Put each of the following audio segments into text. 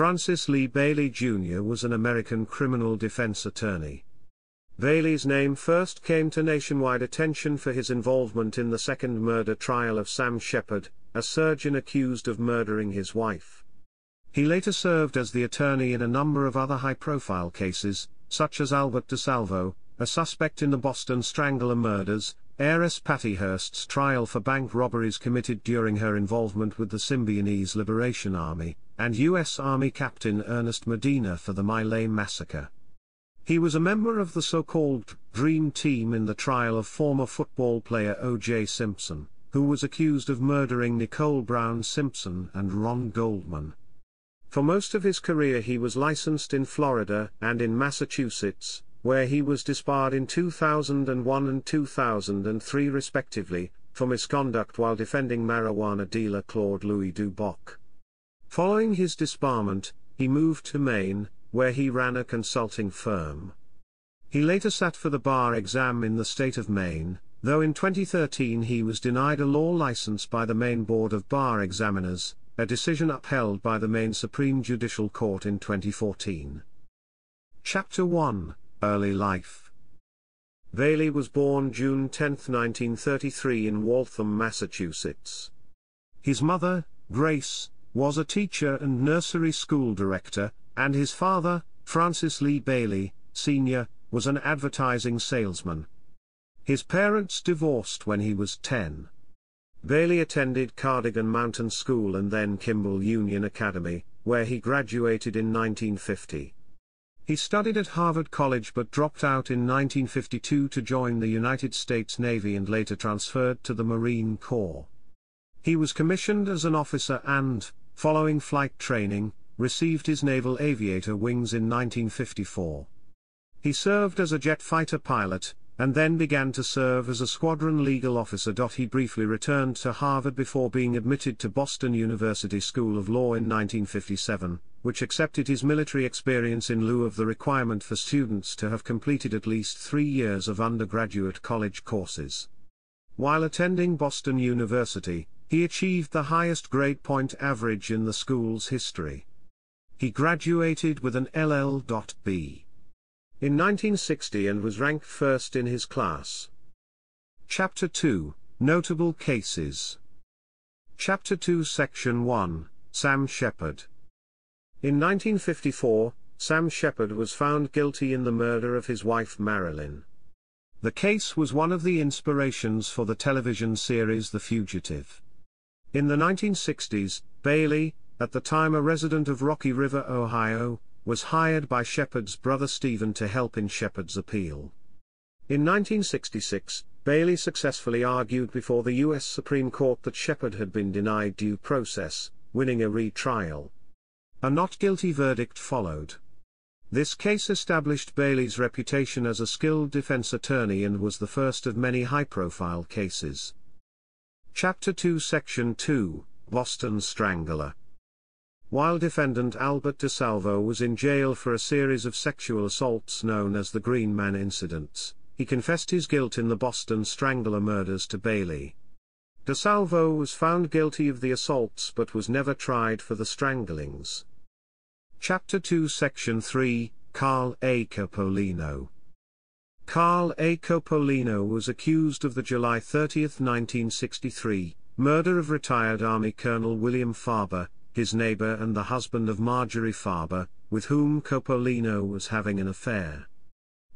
Francis Lee Bailey Jr. was an American criminal defense attorney. Bailey's name first came to nationwide attention for his involvement in the second murder trial of Sam Sheppard, a surgeon accused of murdering his wife. He later served as the attorney in a number of other high-profile cases, such as Albert DeSalvo, a suspect in the Boston Strangler murders, heiress Patty Hearst's trial for bank robberies committed during her involvement with the Symbionese Liberation Army, and U.S. Army Captain Ernest Medina for the My Lai Massacre. He was a member of the so-called Dream Team in the trial of former football player O.J. Simpson, who was accused of murdering Nicole Brown Simpson and Ron Goldman. For most of his career he was licensed in Florida and in Massachusetts, where he was disbarred in 2001 and 2003 respectively, for misconduct while defending marijuana dealer Claude Louis Duboc. Following his disbarment, he moved to Maine, where he ran a consulting firm. He later sat for the bar exam in the state of Maine, though in 2013 he was denied a law license by the Maine Board of Bar Examiners, a decision upheld by the Maine Supreme Judicial Court in 2014. Chapter 1, Early Life. Bailey was born June 10, 1933 in Waltham, Massachusetts. His mother, Grace, was a teacher and nursery school director, and his father, Francis Lee Bailey, Sr., was an advertising salesman. His parents divorced when he was 10. Bailey attended Cardigan Mountain School and then Kimball Union Academy, where he graduated in 1950. He studied at Harvard College but dropped out in 1952 to join the United States Navy and later transferred to the Marine Corps. He was commissioned as an officer and, following flight training, received his Naval Aviator wings in 1954. He served as a jet fighter pilot, and then began to serve as a squadron legal officer. He briefly returned to Harvard before being admitted to Boston University School of Law in 1957, which accepted his military experience in lieu of the requirement for students to have completed at least 3 years of undergraduate college courses. While attending Boston University, he achieved the highest grade point average in the school's history. He graduated with an LL.B. in 1960 and was ranked first in his class. Chapter 2, Notable Cases. Chapter 2, Section 1, Sam Sheppard. In 1954, Sam Sheppard was found guilty in the murder of his wife Marilyn. The case was one of the inspirations for the television series The Fugitive. In the 1960s, Bailey, at the time a resident of Rocky River, Ohio, was hired by Sheppard's brother Stephen to help in Sheppard's appeal. In 1966, Bailey successfully argued before the U.S. Supreme Court that Sheppard had been denied due process, winning a retrial. A not guilty verdict followed. This case established Bailey's reputation as a skilled defense attorney and was the first of many high-profile cases. Chapter 2, Section 2, Boston Strangler. While defendant Albert DeSalvo was in jail for a series of sexual assaults known as the Green Man incidents, he confessed his guilt in the Boston Strangler murders to Bailey. DeSalvo was found guilty of the assaults but was never tried for the stranglings. Chapter 2, Section 3, Carl A. Capolino. Carl A. Capolino was accused of the July 30, 1963, murder of retired Army Colonel William Farber, his neighbor and the husband of Marjorie Farber, with whom Coppolino was having an affair.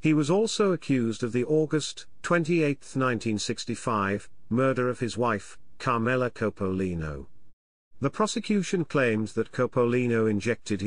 He was also accused of the August 28, 1965, murder of his wife, Carmela Coppolino. The prosecution claimed that Coppolino injected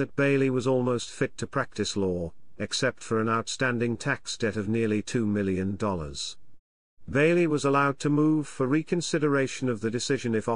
that Bailey was almost fit to practice law, except for an outstanding tax debt of nearly $2 million. Bailey was allowed to move for reconsideration of the decision if